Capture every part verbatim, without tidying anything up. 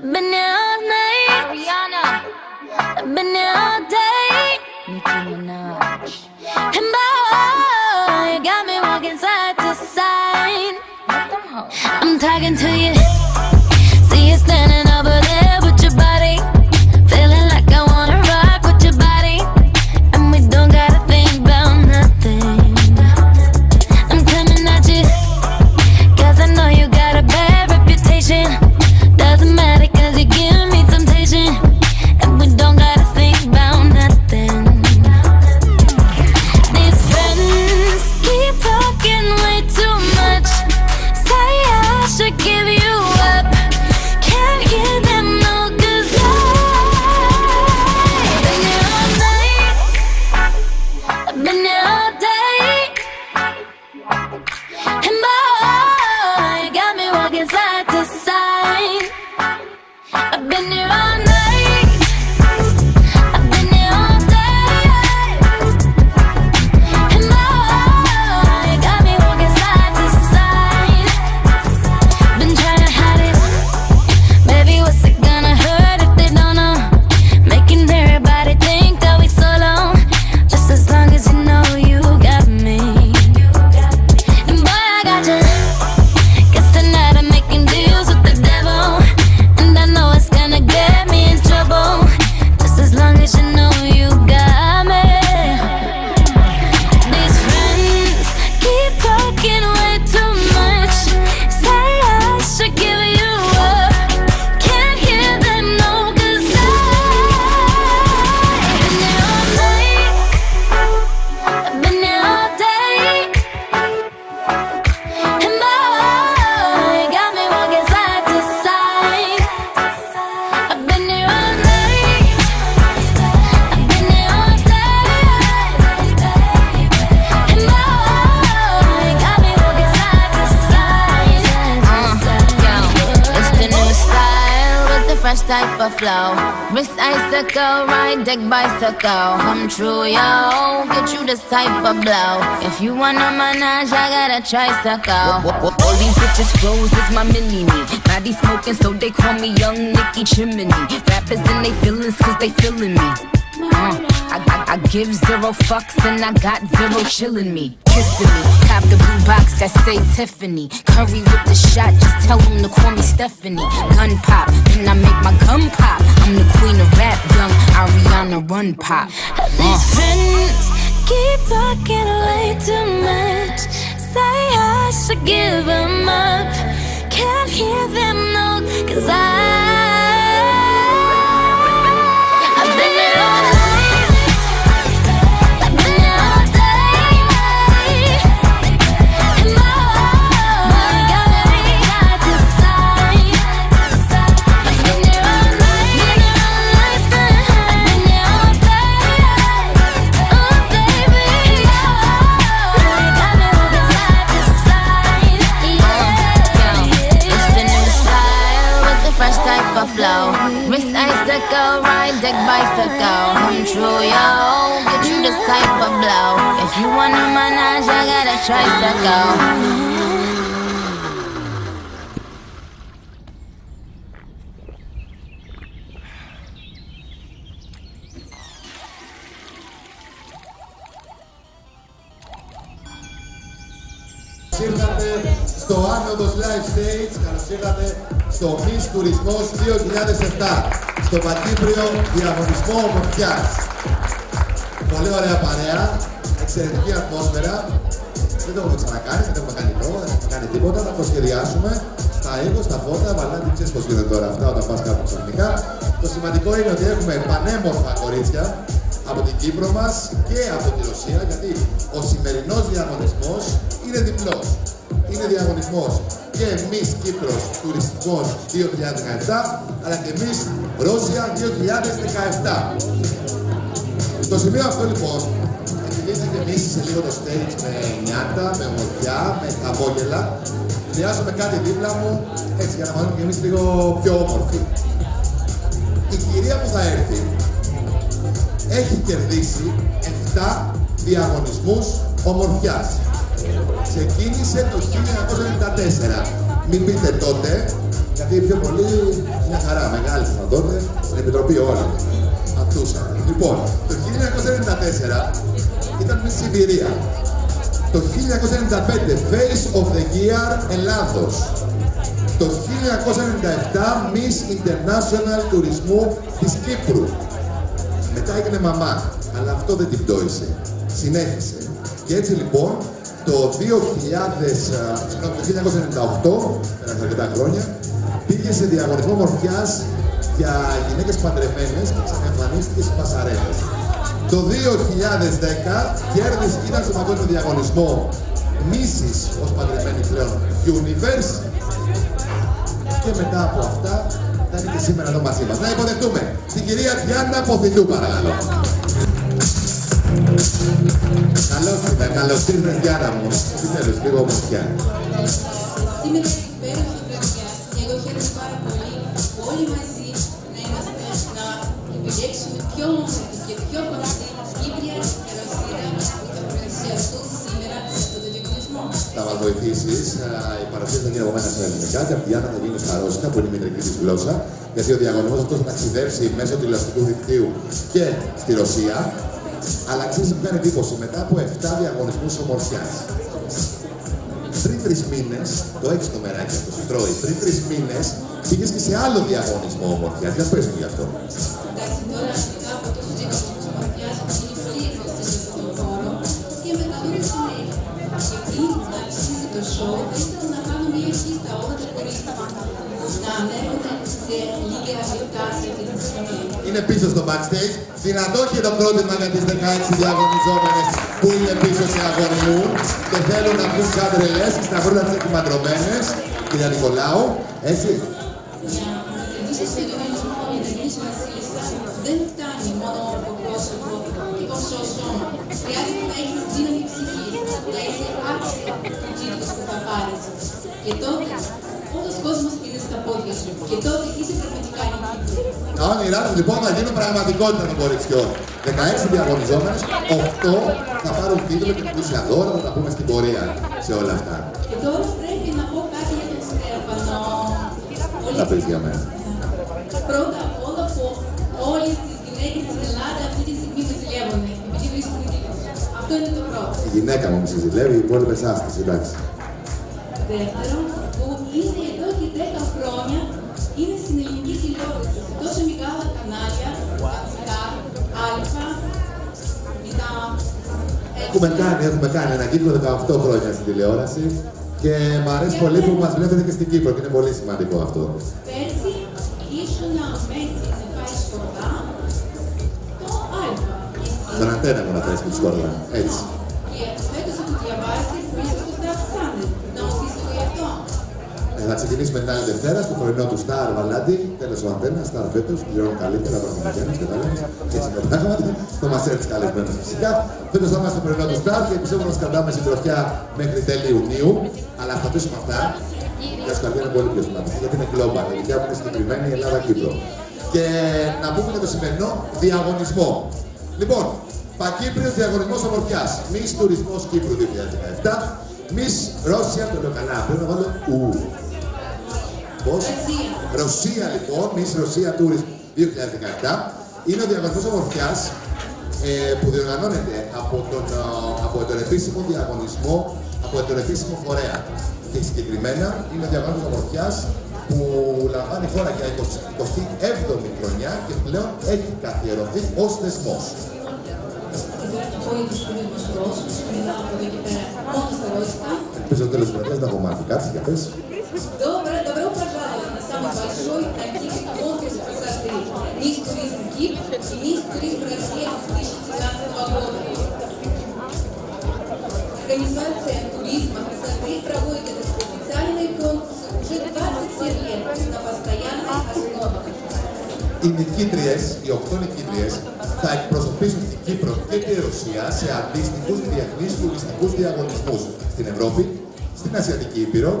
I've been here all night, Ariana. I've been here all day, Nicki Minaj. And boy, you got me walking side to side. I'm talking to you. See you standing over there with your body, feeling like I wanna rock with your body, and we don't gotta think about nothing. I'm coming at you, 'cause I know you got a bad reputation. Doesn't matter, 'cause you give me temptation, and we don't gotta think about nothing. These friends keep talking way too much. Say I should give you up. Can't hear them no, 'cause I've been here all night. I've been here all day. And boy, you got me walking side to side. I've been here all night. I've been here all day. And boy, you got me walking side to side. Been trying to hide it. Baby, what's it gonna hurt if they don't know? Making everybody think that we solo. Just as long as you know you got me. And boy, I got you. 'Cause tonight I'm making deals with the devil. And I know it's gonna get me in trouble. Just as long as you know you got me. These friends keep talking way too much. Say I should give you up. Can't hear them no, 'cause I've been here all night. I've been here all day. And boy, you got me walking side to side. I've been here all night. I've been here all day. And boy, you got me walking side to side. Yo, it's the new style with the fresh type of flow. Wrist icicle, ride deck bicycle. Come true, yo, get you this type of blow. If you want a menage, I got a tricycle. Wh- wh- All these bitches froze is my mini me. Body smoking, so they call me Young Nicky Chimney. Rappers and they feelings, 'cause they feeling me. Uh, I, I, I give zero fucks and I got zero chillin' me. Kissing me, cop the blue box that say Tiffany. Curry with the shot, just tell them to call me Stephanie. Gun pop, then I make my gun pop. I'm the queen of rap, young Ariana Run Pop. These Uh. friends keep talking way too much. Say I should give them up. Can't hear them no, 'cause I I've been here all night. I've been here all day. And boy, you got me walking side to side. I've been here all night. Been here all night. I've been here all day. Oh baby, and boy, you got me walking side to side. Yeah, It's the new style with the fresh type of flow. Wrist icicle, ride deck bicycle. Come true, yo, get you this type of blow. If you want a menage, I got a tricycle. Καλώς ήρθατε στο Άννοδος Live Stage, καλώς ήρθατε στο Miss Τουρισμός δύο χιλιάδες επτά, στο Πατήπριο Διαγωνισμό Ομορφιάς. Πολύ ωραία παρέα, εξαιρετική ατμόσφαιρα. Δεν το έχουμε ξανακάνει, δεν έχουμε κάνει λόγο, δεν έχουμε κάνει τίποτα. Θα το σχεδιάσουμε στα ήχο, στα φώτα, βαλάντι, ξέρεις πώς γίνεται τώρα αυτά όταν πας κάπου ξαφνικά. Το σημαντικό είναι ότι έχουμε πανέμορφα κορίτσια από την Κύπρο μας και από τη Ρωσία, γιατί ο σημερινός διαγωνισμός είναι διπλός. Είναι διαγωνισμός και Miss Κύπρος Τουρισμός δύο χιλιάδες δεκαεπτά, αλλά και Miss Ρώσια δύο χιλιάδες δεκαεπτά. Στο σημείο αυτό λοιπόν, επειδή και εμείς σε λίγο το stage με νιάτα, με ομορφιά, με χαμόγελα, χρειάζομαι κάτι δίπλα μου, έτσι για να μάθουμε και εμείς λίγο πιο όμορφοι. Η κυρία που θα έρθει έχει κερδίσει επτά διαγωνισμούς ομορφιάς. Ξεκίνησε το χίλια εννιακόσια ενενήντα τέσσερα. Μην πείτε τότε, γιατί πιο πολύ μια χαρά με μεγάλες δυνατότητες, την Επιτροπή όλα. Αντούσαν. Λοιπόν, το χίλια εννιακόσια ενενήντα τέσσερα ήταν Miss Σιβηρία. Το χίλια εννιακόσια ενενήντα πέντε Face of the Year Ελλάδος. Το χίλια εννιακόσια ενενήντα επτά Miss International Τουρισμού της Κύπρου. Μετά έγινε μαμά, αλλά αυτό δεν την πτώησε. Συνέχισε. Και έτσι λοιπόν το δύο χιλιάδες ενενήντα οκτώ, πέρασε αρκετά χρόνια, πήγε σε διαγωνισμό μορφιάς για γυναίκες παντρεμένες και ξαναεμφανίστηκε στις πασαρέλες. Το δύο χιλιάδες δέκα κέρδισε, ήταν στο παγκόσμιο διαγωνισμό Missis ως παντρεμένη πλέον Universe. Και μετά από αυτά θα είναι και σήμερα εδώ μαζί μας. Να υποδεχτούμε την κυρία Διάννα Ποθιλιού, παρακαλώ. Καλώς ήρθα, καλώς ήρθα Διάννα μου. Τι θέλεις, λίγο ομορφιά. Είμαι μια υπέροχη βραδιά και εγώ χαίρομαι πάρα πολύ όλοι μαζί να είμαστε, να επιλέξουμε πιο όμορφη και πιο κοντά στην Κύπρια καλοσύρα που θα παρουσιαστούν σήμερα στο διαγωνισμό. Θα μας βοηθήσεις, η παρουσία θα γίνει από μένα στα ελληνικά και από τη Διάννα θα γίνει στα ρώσικα που είναι η μητρική της γλώσσα, γιατί ο διαγωνισμός αυτός θα ταξιδέψει μέσω τηλεοπτικού δικτύου και στη Ρωσία. Αλλά ξέρεις, μου κάνει εντύπωση, μετά από επτά διαγωνισμούς ομορφιάς, πριν τρεις μήνες, το έχεις το μεράκι αυτό, σου τρώει, πριν τρεις μήνες πήγες και σε άλλο διαγωνισμό ομορφιάς. Για πες μου γι' αυτό. Εντάξει, τώρα αρχικά από το διαγωνισμό ομορφιάς είναι πολύ ευρωστές σε αυτόν τον χώρο και μεταδούρεσαν έτσι. Και πριν να αρχίσει το σοου, δεν ήθελα να κάνω μια αρχή στα όντα κορίστα να ανέρχονται σε λίγερα λεπτά σε αυτή τη στιγμή. Είναι πίσω στο backstage. Δυνατό και το πρότυπα για τις δεκαέξι διαγωνιζόμενες που είναι πίσω σε αγωνιού και θέλουν να βγουν σαν τρελές και στα χρόνια τις εκμαντρωμένες. Κυρία Νικολάου, έτσι. Για να κερδίσεις το διαγωνισμό για να γίνεις βασίλισσα, δεν φτάνει μόνο το πρόσωπο και το σώμα. Χρειάζεται να έχεις δύναμη ψυχής, να είσαι άξια του τίτλου που θα πάρεις. Και τότε όλος ο κόσμος είναι στα πόδια σου. Και τότε είσαι πραγματικά νικητή. Τα όνειρά τους λοιπόν θα γίνουν πραγματικότητα των κοριτσιών. δεκαέξι διαγωνιζόμενες, οκτώ θα πάρουν τίτλο και πλούσια δώρα, θα τα πούμε στην πορεία σε όλα αυτά. Και τώρα πρέπει να πω κάτι για τον Στέφανο. Τι θα πεις για μένα. Πρώτα απ' όλα που όλες τις γυναίκες στην Ελλάδα αυτή τη στιγμή με ζηλεύουν. Επειδή βρίσκουν τίτλο. Αυτό είναι το πρώτο. Η γυναίκα μου με ζηλεύει, οι υπόλοιπες άστες, εντάξει. Δεύτερον, που είναι εδώ και δέκα χρόνια, είναι στην ελληνική τηλεόραση. Τόσο μεγάλα κανάλια, ταξικά, άλφα, μετά... Έχουμε κάνει, έχουμε κάνει ένα κύκλο δεκαοκτώ χρόνια στην τηλεόραση και μου αρέσει και πολύ που μας βλέπετε και στην Κύπρο και είναι πολύ σημαντικό αυτό. Πέρσι ήσουν με την Εφάη Σκορδά, το άλφα. Τον αντένα μου να θες με τη Σκορδά, έτσι. Και φέτος έχω διαβάσει που είσαι στο Στραφτάνε. Θα ξεκινήσουμε την άλλη Δευτέρα στο πρωινό του Star Βαλάντι. Τέλος ο Αντένα, Star φέτος, πληρώνουν καλύτερα πραγματικένες και τα λέμε και συμπράγματα. Το μας έρθει καλεσμένος φυσικά. Φέτος θα είμαστε στο πρωινό του Star και πιστεύω να σας κρατάμε συντροφιά μέχρι τέλη Ιουνίου. Αλλά θα αφήσουμε αυτά. Για σου καρδιά είναι πολύ πιο σημαντική, γιατί είναι global. Η δικιά μου είναι συγκεκριμένη Ελλάδα-Κύπρο. Και να πούμε και το σημερινό διαγωνισμό. Λοιπόν, Πακύπριος διαγωνισμός ομορφιάς. Miss Τουρισμός Κύπρου δύο χιλιάδες δεκαεπτά. Miss Russian, το λέω καλά, πρέπει να βάλω ου. Πώς? Ρωσία λοιπόν, Miss Ρωσία Touring δύο χιλιάδες δεκαεπτά. Είναι ο διαγωνισμός ομορφιάς ε, που διοργανώνεται από τον, από τον επίσημο διαγωνισμό, από τον επίσημο φορέα. Και συγκεκριμένα είναι ο διαγωνισμός ομορφιάς που λαμβάνει χώρα για εικοστή έβδομη χρονιά και πλέον έχει καθιερωθεί ως θεσμός. Ελπίζω τέλος της βραδίας να κομμάτι κάτι, για πες. Организация туризма красоты проводит этот официальный конкурс уже двадцать семь лет на постоянной основе. Οι νικήτριες, οι οκτώ νικήτριες, θα εκπροσωπήσουν την Κύπρο και τη Ρωσία σε αντίστοιχους διεθνείς τουριστικούς διαγωνισμούς στην Ευρώπη, στην Ασιατική Ήπειρο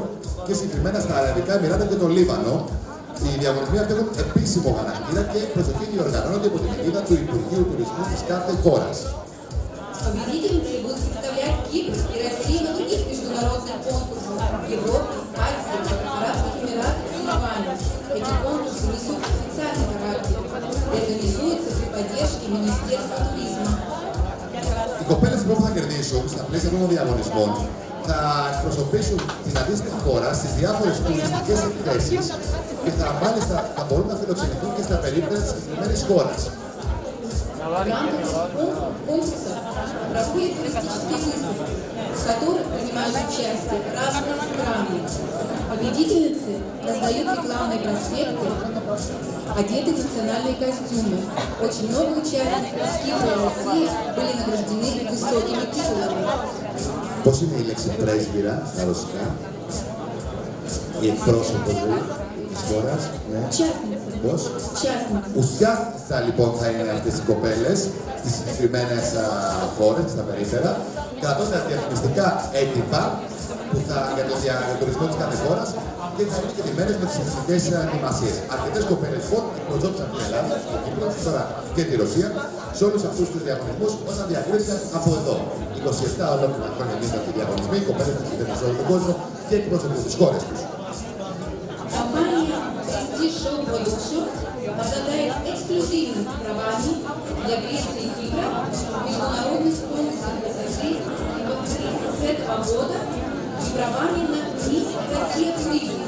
και συγκεκριμένα στα Αραβικά Εμιράτα και το Λίβανο. Οι διαγωνισμοί αυτοί έχουν επίσημο χαρακτήρα και προσοχή διοργανώνονται υπό την αιγίδα του Υπουργείου Τουρισμού της κάθε χώρας. Эти конкурсы несут официальный διαγωνισμό που θα κερδίσουν, στα πλαίσια των διαγωνισμών, θα εκπροσωπήσουν την αντίστοιχη χώρα στις διάφορες τουριστικές εκθέσεις και θα, μάλιστα, θα μπορούν να φιλοξενηθούν και στα περίπτερα της συγκεκριμένης χώρας. В рамках шоу конкурса проходят туристические выставки, в которых принимают участие разные страны. Победительницы раздают рекламные проспекты, одеты в национальные костюмы. Очень много участников из Кипра и России были награждены высокими титулами. Πώς είναι η λέξη πρέσβυρα στα ρωσικά? Η εκπρόσωπος της χώρας. Πώς? Ουσιάστητα λοιπόν θα είναι αυτές οι κοπέλες στις συγκεκριμένες χώρες, στα περίπτερα, κρατώντας τα διαφημιστικά έντυπα που θα, για το διαγωνισμό της κάθε χώρας και θα είναι συγκεκριμένες με τις εθνικές ενημασίες. Αρκετές κοπέλες λοιπόν εκπροσώπησαν την Ελλάδα, την Κύπρο, τώρα και τη Ρωσία, σε όλους αυτούς τους διαγωνισμούς όταν διακρίθηκαν από εδώ. είκοσι επτά ολόκληρα χρόνια γίνονται αυτοί οι διαγωνισμοί, οι κοπέλες που συμβαίνουν σε όλο τον κόσμο και εκπροσωπούν τις χώρες τους. Шоу-продукцию обладает эксклюзивными правами для Греции и Кипра в международных конкурсах красоты с этого года и правами на Мисс Россия Туризм.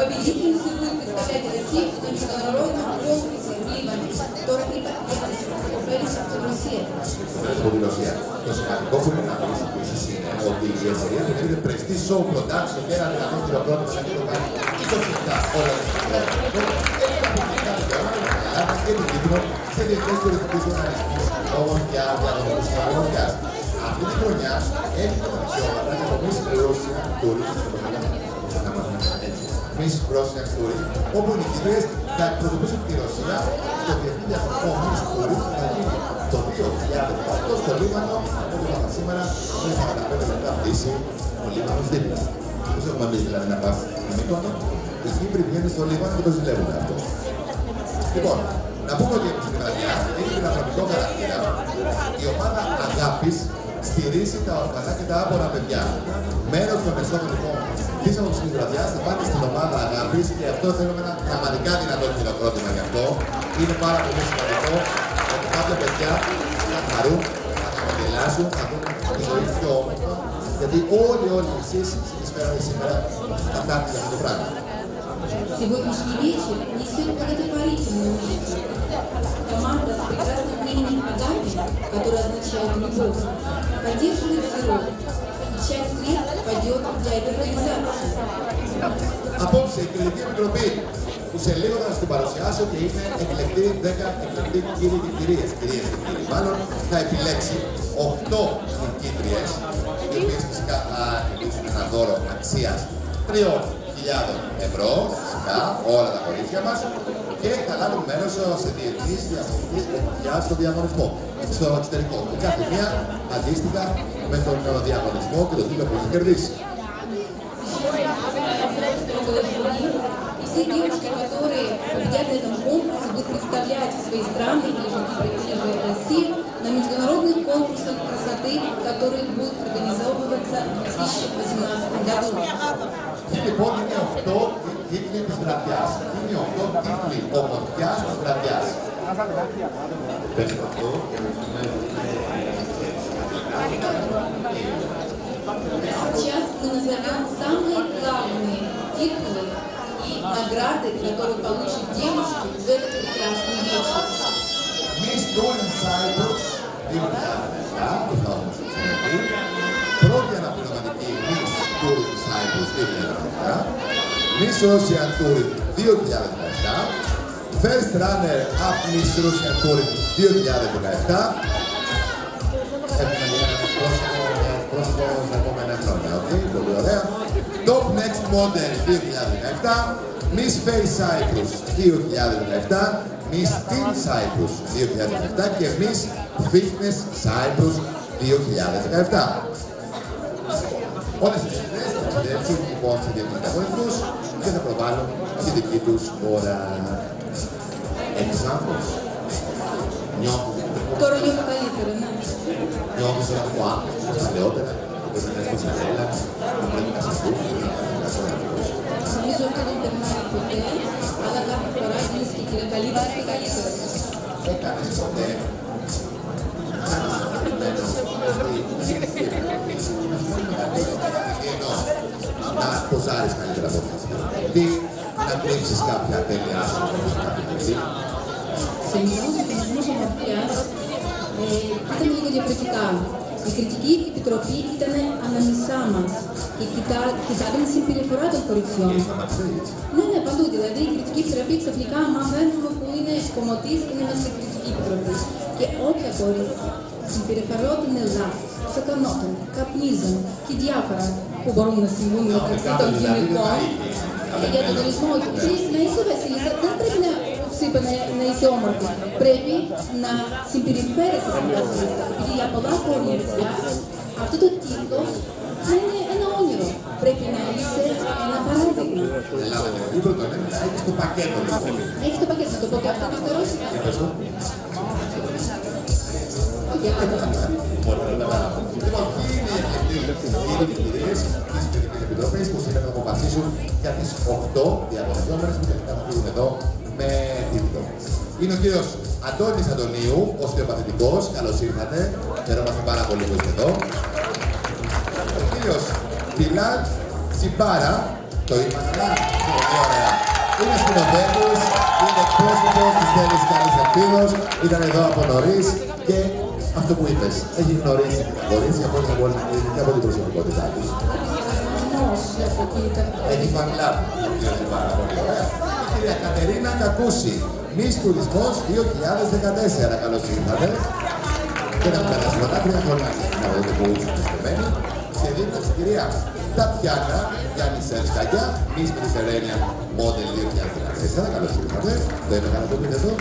Победительницы будут представлять Россию на международном конкурсе Лима, который στην Ρωσία. Το σημαντικό που πρέπει να πει επίσης είναι ότι η εταιρεία του δίνει πρεστή show production και ένα δυνατό χειροκρότημα και το κάνει είκοσι επτά όλα τα στιγμή. Έτσι θα πούμε κάτι τώρα με την Ελλάδα και την Κύπρο σε διεθνές τουριστικούς οργανισμούς, όμως για διαδρομικούς παραγωγιάς. Αυτή τη χρονιά έχουμε τα δικαιώματα για το Miss Russian Touring Miss Russian Touring, όπου οι νικητές θα εκπροσωπήσουν τη Ρωσία στο διεθνή διαδρομό Miss Touring που θα γίνει το δύο χιλιάδες οκτώ στο Λίβανο, όπου θα σήμερα πριν σαράντα πέντε λεπτά πτήσει ο Λίβανος δίπλα. Πώς έχουμε εμείς δηλαδή να πάμε στην Μύκονο, οι Κύπροι πηγαίνουν στο Λίβανο και το ζηλεύουν αυτό. Λοιπόν, να πούμε ότι στην Βραδιά έχει πειραματικό χαρακτήρα. Η ομάδα Αγάπης στηρίζει τα ορφανά και τα άπορα παιδιά. Μέρος των εσωτερικών της Αγωγικής Βραδιάς θα πάτε στην ομάδα Αγάπης και αυτό θέλουμε ένα πραγματικά δυνατό χειροκρότημα γι' αυτό. Είναι πάρα πολύ σημαντικό ότι κάποια παιδιά θα χαρούν, θα χαμογελάσουν, θα δουν τη ζωή πιο όμορφα, γιατί όλοι όλοι εσείς συνεισφέρατε σήμερα να κάνετε για αυτό το πράγμα. Сегодняшний вечер несет благотворительную миссию. Команда с прекрасным именем Агапи, которая означает «любовь», поддерживает сирот, и часть средств пойдет для этой организации. Απόψε, η Εκλεκτική Επιτροπή που σε λίγο θα σας την παρουσιάσω και είναι εκλεκτή δέκα εκλεκτοί κύριοι και κυρίες, κυρίες και κύριοι μάλλον, θα επιλέξει οκτώ νικήτριες, οι οποίες φυσικά θα επιλέξουν ένα δώρο αξίας τρεις χιλιάδες ευρώ, φυσικά, όλα τα κορίτσια μας και θα λάβουν μέρος σε διεθνείς διαγωνισμούς παιδιά στο διαγωνισμό, στο εξωτερικό. Η κάθε μία αντίστοιχα με τον διαγωνισμό και τον τίτλο που έχει κερδίσει. Все девушки, которые победят в этом конкурсе, будут представлять свои страны и Россию на международных конкурсах красоты, которые будут организовываться в δύο χιλιάδες восемнадцатом году. Λοιπόν, είναι οκτώ τίτλοι της Βραδιάς. Είναι οκτώ τίτλοι ομορφιάς της Βραδιάς. Πες το αυτό. Сейчас мы назовем самые главные титулы и награды, которые получат девушки в этот прекрасный вечер. Miss Teen Cyprus δύο χιλιάδες επτά, πρώτη αναπληρωματική Miss Teen Cyprus δύο χιλιάδες επτά, Miss Russian Touring δύο χιλιάδες επτά, First Runner Up Miss Russian Touring δύο χιλιάδες επτά, πρόσωπο στα επόμενα χρόνια, οκ, πολύ ωραία. Top Next Model δύο χιλιάδες δεκαεπτά, Miss Face Cyprus δύο χιλιάδες δεκαεπτά, Miss Teen Cyprus δύο χιλιάδες δεκαεπτά και Miss Fitness Cyprus δύο χιλιάδες δεκαεπτά. Όλες τις ιδέες θα συνδέσουν λοιπόν σε διαδικασμούς και θα προβάλλουν τη δική τους ώρα. Έχεις άγχος? Νιώθω. Τώρα νιώθω καλύτερα, ναι. Νιώθω σε ένα άγχος, νιώθω σε λεότερα, νιώθω σε λεότερα, νιώθω σε λεότερα, νιώθω σε λεότερα, Συνήθως δεν τον περνάει ποτέ, αλλά κάποια φορά γίνεται και καλύτερα και καλύτερα. Δεν κάνεις ποτέ. Να ποζάρεις καλύτερα από αυτές. Δι, να κρύψεις κάποια τέλεια σου. Σε μειώσεις ο πολιτισμός ομορφιάς ήταν λίγο διαφορετικά. Η κριτική επιτροπή ήταν αναμισά μας. Η κοιτάγνηση συμπεριφορά των κοριτσιών. Ναι, ναι, παντού. Δηλαδή η κριτική επιτροπή ξαφνικά, μα μάθαμε που είναι κομμωτής, είναι μέσα στην κριτική επιτροπή. Και όποια κορίτσια συμπεριφερόταν λάθος, σακανόταν, καπνίζαν και διάφορα που μπορούν να συμβούν μεταξύ των γυναικών. Για τον τουρισμό, να είσαι βασίλισσα, δεν πρέπει να είπα να είσαι όμορφη. Πρέπει να συμπεριφέρεσαι στην βασίλισσα. Γιατί για πολλά κορίτσια αυτό το τίτλο θα είναι ένα όνειρο. Πρέπει να είσαι ένα παράδειγμα. Έχεις το πακέτο. Έχεις το πακέτο, το πω και αυτό στο ρώσικα. Για να δούμε. Επιτροπές που σήμερα θα αποφασίσουν για τις οκτώ διαγωνιζόμενες που τελικά θα φύγουν εδώ με τίτλο. Είναι ο κύριος Αντώνης Αντωνίου, οστεοπαθητικός. Καλώς ήρθατε. Χαιρόμαστε πάρα πολύ που είστε εδώ. Ο κύριος Βιλάτ Τσιμπάρα, το είπα καλά, πολύ ωραία. Είναι σκηνοθέτης, είναι πρόσωπος της Θέλης Καλής Ελπίδος. Ήταν εδώ από νωρίς και αυτό που είπες, έχει γνωρίσει την κορίτσια και από την προσωπικότητά τους. Έχει φανεί λάβει, είναι πάρα πολύ ωραία. Η κυρία Κατερίνα Καπούση, Miss Τουρισμός δύο χιλιάδες δεκατέσσερα, καλώς ήρθατε. Και να μου κατασχολούν τα τρία χρόνια στην αγωγή που είστε μένει. Και δίνοντας η κυρία Ταφιάκα, Γιάννη Σερσκαγιά, Miss Mediterranean Model δύο χιλιάδες δεκατέσσερα, καλώς ήρθατε. Δεν είναι καλά το πείτε εδώ,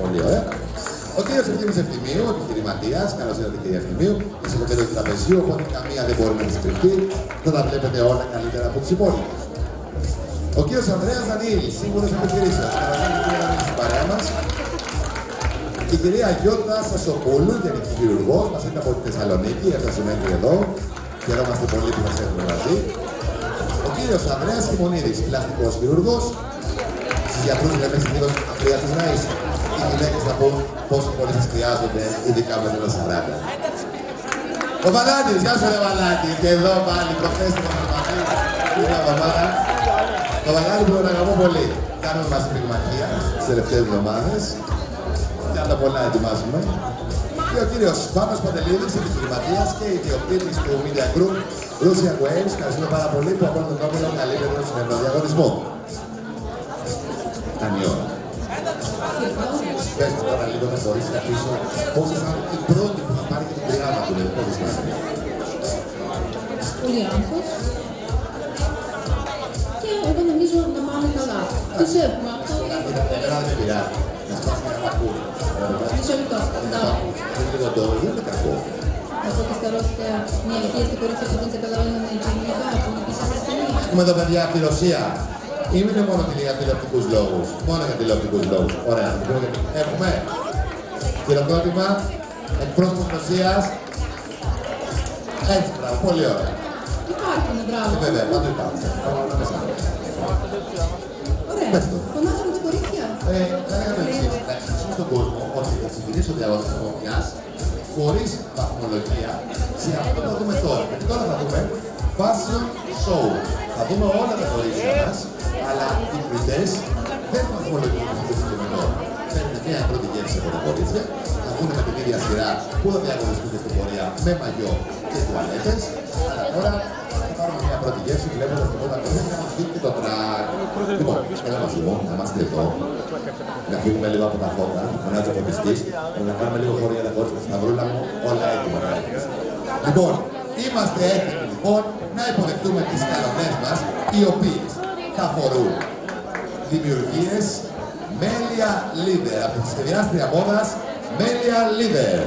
πολύ ωραία. Ο κύριος Εφήμιος Εφήμιου, επιχειρηματίας, καλώς ήρθατε κύριε Εφήμιου, είσαι το κέντρο του τραπεζίου, οπότε καμία δεν μπορεί να της κρυφτεί, θα τα βλέπετε όλα καλύτερα από τους υπόλοιπους. Ο κύριος Ανδρέας Δανίλης, σύμβουλος επιχειρήσεως, καλώς ήρθατε κύριε Δανίλη στην παρέα μας. Η κυρία Γιώτα Σασοπούλου, γενική χειρουργός, μας έρχεται από τη Θεσσαλονίκη, έφτασε μέχρι εδώ, χαιρόμαστε πολύ που μας έχουμε μαζί. Ο κύριος Ανδρέας Χειμονίδης, πλαστικός χειρουργός, στις γιατρούς λέμε συνήθως αχρίαστος να είσαι. Οι γυναίκες θα πούν πόσο πολύ σας χρειάζονται, ειδικά μετά τα σαράντα. Ο Βαλάντης, γεια σου ρε Βαλάντη, και εδώ πάλι προχθέστε με τον Βαλάντη, την εβδομάδα. Το Βαλάντη που τον αγαπώ πολύ. Κάνουμε μαζί πυγμαχία τις τελευταίες εβδομάδες. Και άλλα πολλά ετοιμάζουμε. Και ο κύριος Βάμης Πατελίδης, επιχειρηματίας και ιδιοκτήτης του Media Group Russia Waves. Ευχαριστούμε πάρα πολύ που από τον Κόμπελο καλύπτεται τον σημερινό διαγωνισμό. Φτάνει η ώρα. Πες μου τώρα λίγο να μπορείς να πείσω πώς θα είναι η πρώτη που θα πάρει και την πειράμα του, λέει, πώς θα είναι. Πολύ άγχος. Και εγώ νομίζω να πάμε καλά. Το σέβομαι αυτό. Πειρά δεν πειρά. Να σπάσει μια πακούλα. Μισό λεπτό. Δεν είναι το δεν είναι κακό. Από τη Σταρόσια, μια ηλικία στην κορίτσια που δεν καταλαβαίνουν ελληνικά, που είναι επίσης ασθενή. Έχουμε εδώ παιδιά από τη Ρωσία. Ήμουν μόνο για τηλεοπτικούς λόγους. Μόνο για τηλεοπτικούς λόγους. Ωραία. Έχουμε χειροκρότημα εκπρόσωπος Ρωσίας. Έτσι, μπράβο. Πολύ ωραία. Υπάρχουν, μπράβο. Βέβαια, πάντως υπάρχουν. Ωραία. Φωνάζουμε τα κορίτσια. Θα λέγαμε εξής. Να εξηγήσουμε στον κόσμο ότι θα ξεκινήσει ο διαγωνισμός της ομοιάς χωρίς βαθμολογία. Σε αυτό θα δούμε τώρα. Γιατί τώρα θα δούμε fashion show. Θα δούμε όλα τα κορίτσια μας. Αλλά οι κριτές δεν βαθμολογούν αυτό το συγκεκριμένο. Παίρνουν μια πρώτη γεύση από τα κορίτσια, θα βγουν με την ίδια σειρά που θα διαγωνιστούν στην πορεία με μαγιό και τουαλέτες. Αλλά τώρα θα πάρουμε μια πρώτη γεύση, βλέποντας τα πρώτα κορίτσια να μας δίνουν και το τρακ. Λοιπόν, ένα μαζιμό, να είμαστε εδώ, να φύγουμε λίγο από τα φώτα, να φωνάζει ο φωτιστής, να κάνουμε λίγο χωρί για τα κορίτσια στα βρούλα μου, όλα έτοιμα. Λοιπόν, είμαστε έτοιμοι λοιπόν να υποδεχτούμε τις καλονές μας, οι οποίες θα φορούν δημιουργίες Μέλια Λίβερ, από τη σχεδιάστρια μόδας Μέλια Λίβερ.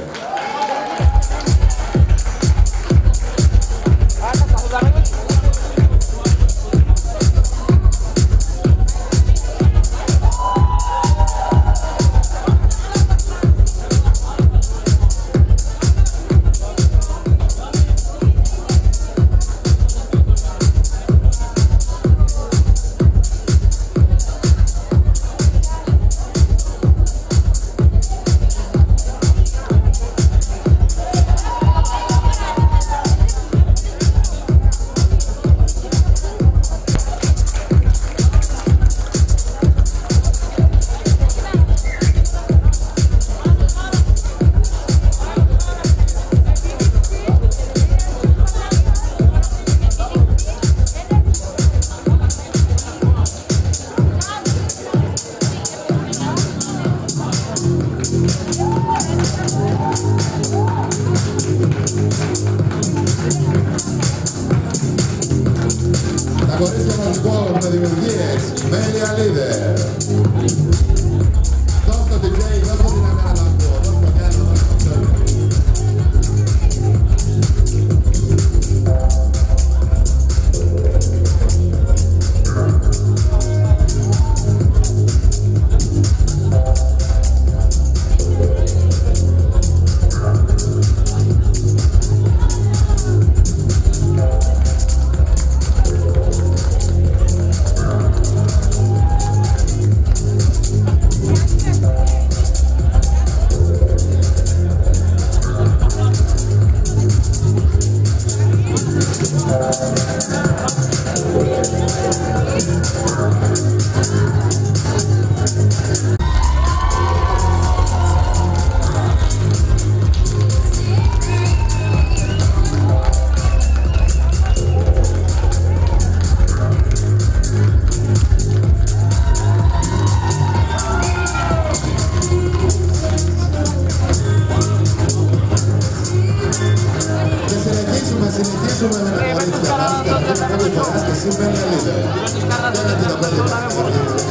συνεχίσουμε με τα κορίτσια μας και φοράς και σήμερα Λίβερ. Τώρα την απέτυχα.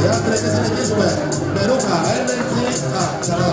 Οι άντρες και συνεχίσουμε με ρούχα ένεργη. Α, ξανά τα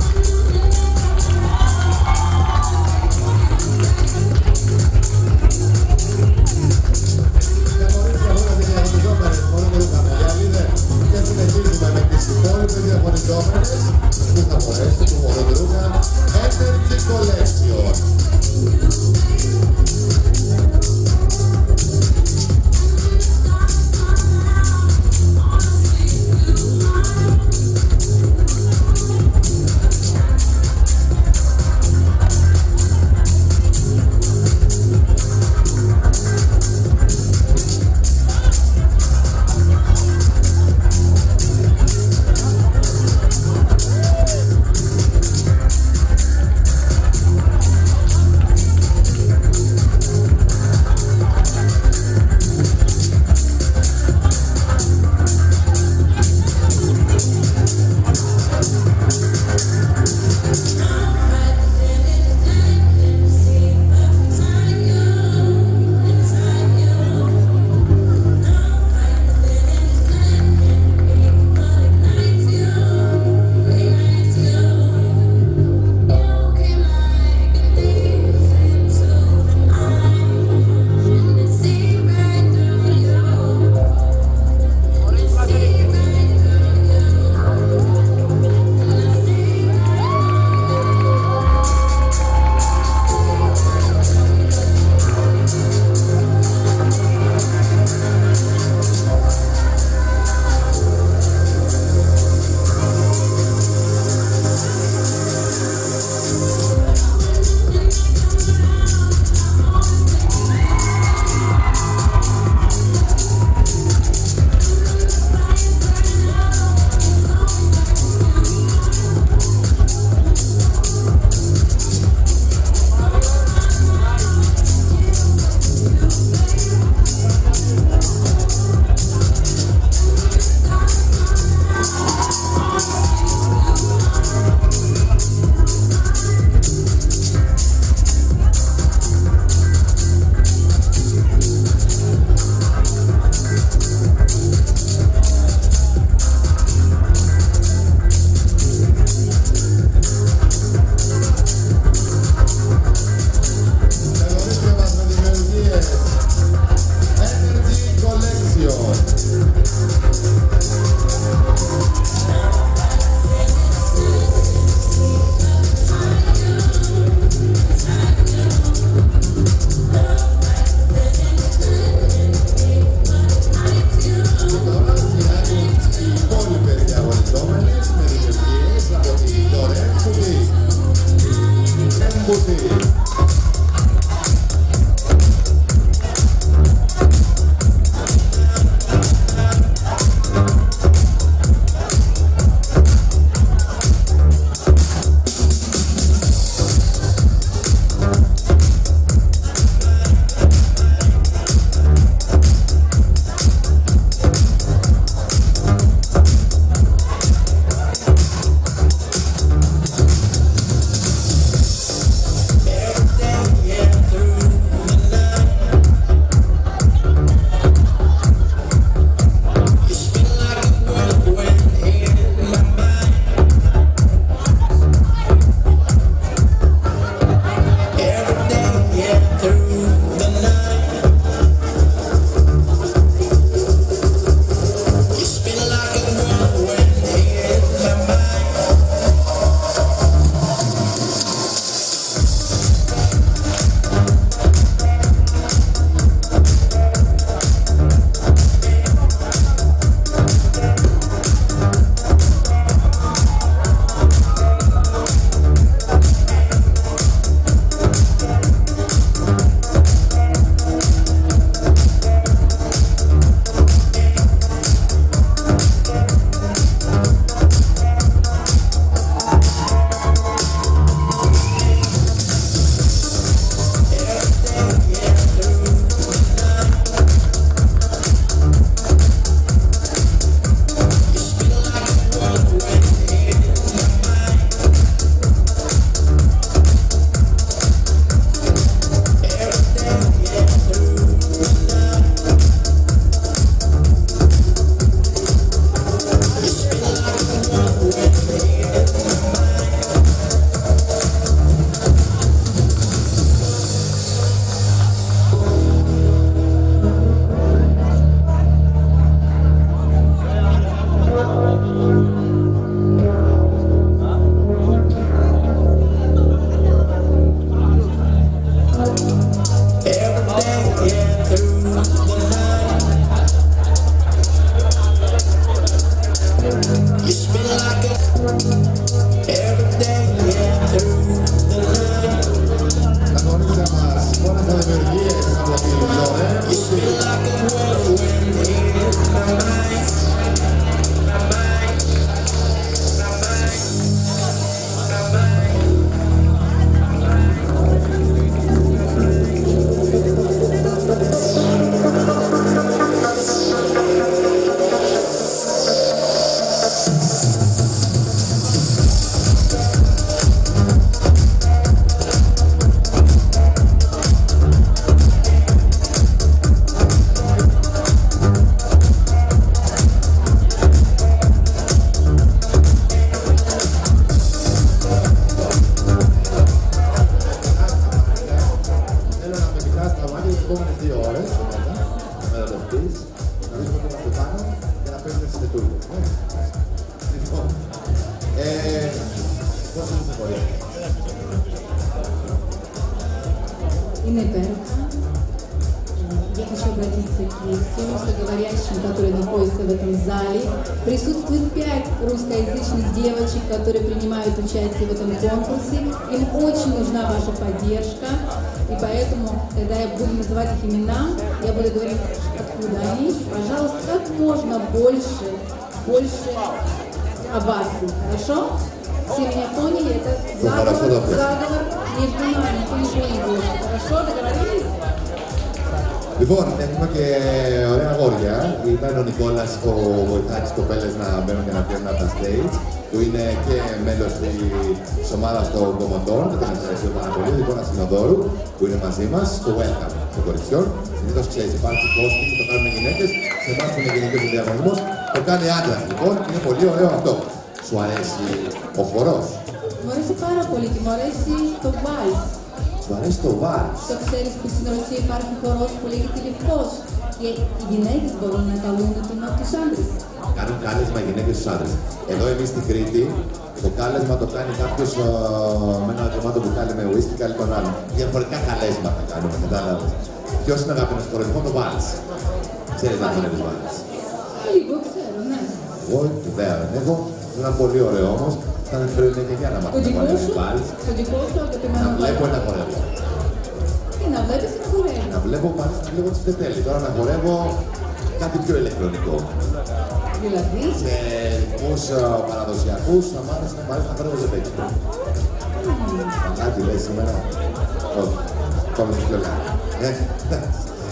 όλα διαγωνιζόμενες μόνο με ρούχα με Λίβερ και συνεχίζουμε με τις υπόλοιπες διαγωνιζόμενες που θα φορέσουν του μονοδρούχα Energy Collection. Είναι υπέροχα. Еще обратиться к тем, что говорящим, которые находятся в этом зале. Присутствует пять русскоязычных девочек, которые принимают участие в этом конкурсе. Им очень нужна ваша поддержка. И поэтому, когда я буду называть их имена, я буду говорить, откуда они. Пожалуйста, как можно больше, больше о вас. Хорошо? Все меня поняли, это заговор, заговор между нами, кто ничего не будет. Хорошо? Договорились? Λοιπόν, έχουμε και ωραία αγόρια. Ήταν ο Νικόλας, ο Ιθάκης, κοπέλες να μπαίνουν και να πιάνουν από τα stage, που είναι και μέλος της ομάδας των κομμωτών, και τον ευχαριστώ πάρα πολύ. Λοιπόν, Ασυνοδόρου, που είναι μαζί μας, το welcome των κοριτσιών. Συνήθως ξέρεις, υπάρχει posting, το κάνουν οι γυναίκες, σε εμάς που είναι γυναίκες ο διαγωνισμός, το κάνει άντρας. Λοιπόν, είναι πολύ ωραίο αυτό. Σου αρέσει ο χορός? Μου αρέσει πάρα πολύ και μου αρέσει το vibe. Σου αρέσει το βάλτς. Το ξέρεις που στην Ρωσία υπάρχει χορός που λέγεται λευκός και οι γυναίκες μπορούν να καλούν τους άντρες. Κάνουν κάλεσμα οι γυναίκες στους άντρες. Εδώ εμείς στην Κρήτη το κάλεσμα το κάνει κάποιος ο, με ένα κομμάτι που κάνει με ουίσκι, κάνει τον άλλο. Διαφορετικά καλέσματα κάνουμε, κατάλαβες. Ποιος είναι αγαπημένος χορός? Λοιπόν, το βάλτς. Ξέρεις να χορεύεις βάλτς? Λίγο ξέρω, ναι. Εγώ δεν έχω. Ήταν πολύ ωραίο όμως. Θα με φέρουν και για να μάθω να χορεύεις βάλτς. Το δικό σου αγαπημένο βάλτς. Να βλέπω ένα χορεύω. Τι να βλέπεις ένα χορεύω? Να βλέπω πάλι να βλέπω τις τετέλη. Τώρα να χορεύω κάτι πιο ηλεκτρονικό. Δηλαδή? Σε ρυθμούς παραδοσιακούς να μάθεις να πάρεις να χορεύω ζεμπέκι. Κάτι λες σήμερα? Όχι. Πάμε σε πιο λάδι.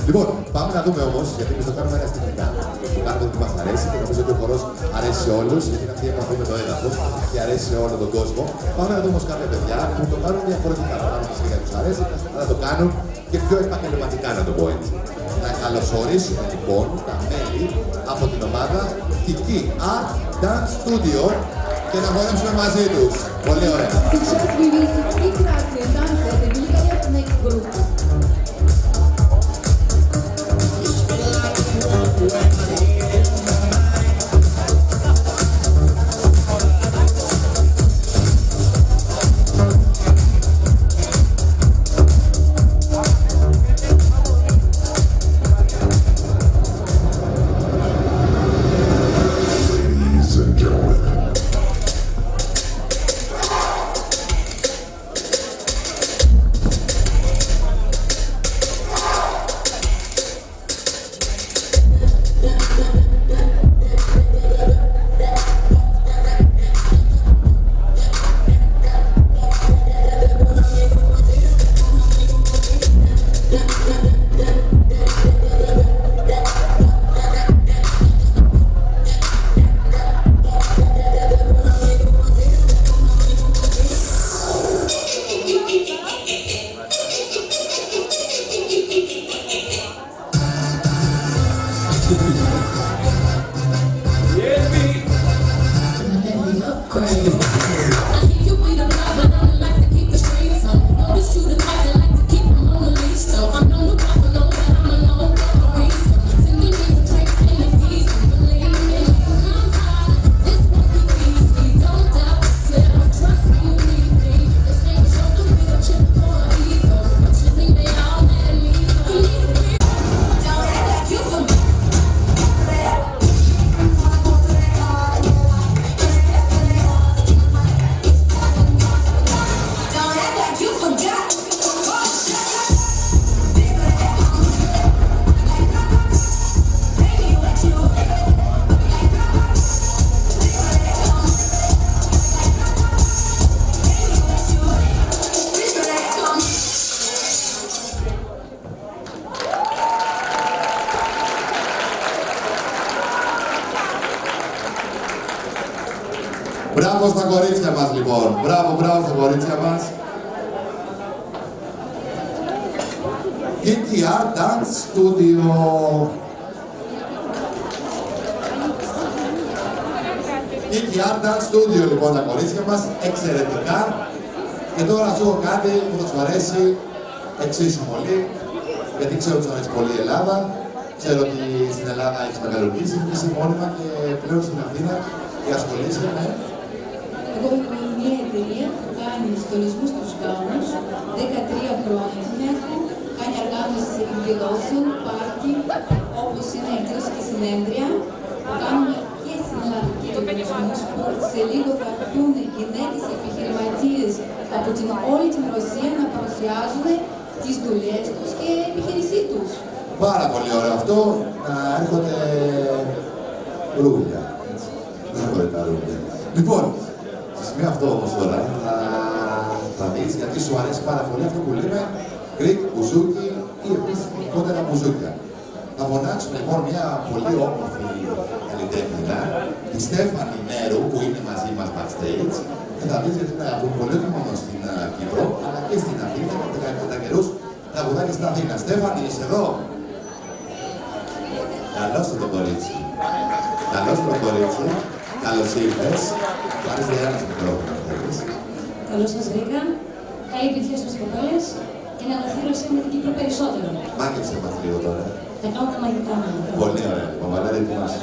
Λοιπόν, πάμε να δούμε όμως, γιατί εμείς το κάνουμε ένα στιγμικά. Το κάνουμε ότι μας αρέσει και νομίζω ότι ο χορός αρέσει σε όλους, γιατί είναι αυτή η επαφή με το έδαφος και αρέσει σε όλο τον κόσμο. Πάμε να δούμε όμως κάποια παιδιά που το κάνουν διαφορετικά. Το κάνουν φυσικά γιατί τους αρέσει, αλλά το κάνουν και πιο επαγγελματικά, να το πω έτσι. Να καλωσορίσουμε λοιπόν τα μέλη από την ομάδα κέι κέι έι Dance Studio και να χορέψουμε μαζί τους. Πολύ ωραία. Μια εταιρεία που κάνει στολισμούς στους γάμους δεκατρία χρόνια. εκδηλώσεων, πάρτι, όπως είναι εκδηλώσεις και συνέδρια, που κάνουμε και συναλλακτικούς διαγωνισμούς, που σε λίγο θα έρθουν γυναίκες επιχειρηματίες από την όλη την Ρωσία να παρουσιάζουν τις δουλειές τους και επιχείρησή τους. Πάρα πολύ ωραίο αυτό, να έρχονται ρούγλια. Δεν θα τα ρούγλια. Λοιπόν, σε σημείο αυτό όμως τώρα, θα δεις γιατί σου αρέσει πάρα πολύ αυτό που λέμε Greek μπουζούκι ή επίσης κότερα μπουζούκια. Θα φωνάξουμε λοιπόν μια πολύ όμορφη καλλιτέχνητα, τη Στέφανη Νέρου, που είναι μαζί μας backstage. Και θα δεις γιατί θα βγουν πολύ μόνο στην Κύπρο, αλλά και στην Αθήνα, κατά καιρούς τα βουδάκια στην Αθήνα. Στέφανη, είσαι εδώ? Καλώς το κορίτσι. Καλώς το κορίτσι. Καλώς ήρθες. Πάρεις Διάννα στο μικρόφωνο. Καλώς σας βρήκα. Καλή επιτυχία στις κοπέλες και να αναθύρωσέ με την Κύπρο περισσότερο. Μάκεψε μας λίγο τώρα. Θα κάνω τα μαγικά μου. Πολύ ωραία. Παπαλά, δεν θυμάσαι.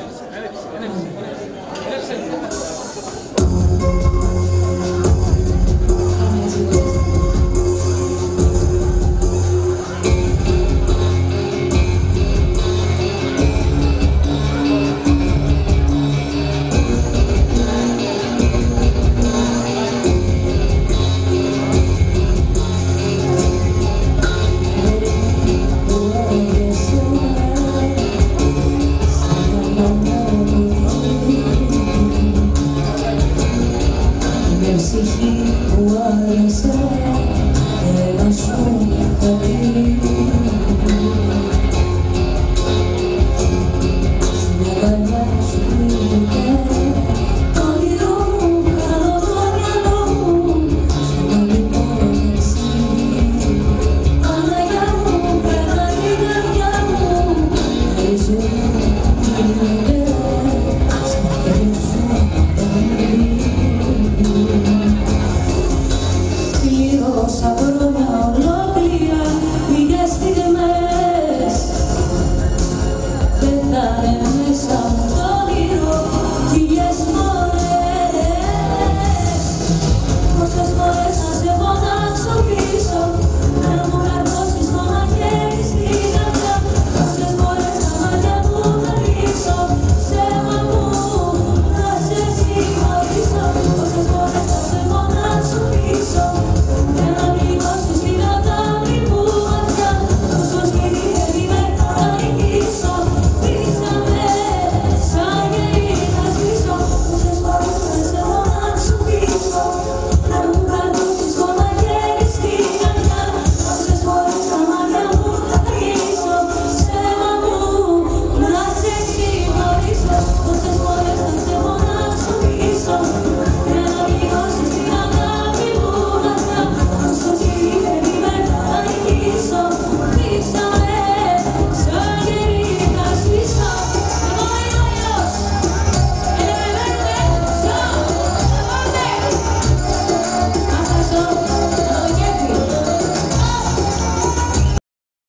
Ψυχή που άρεσε, έλα σου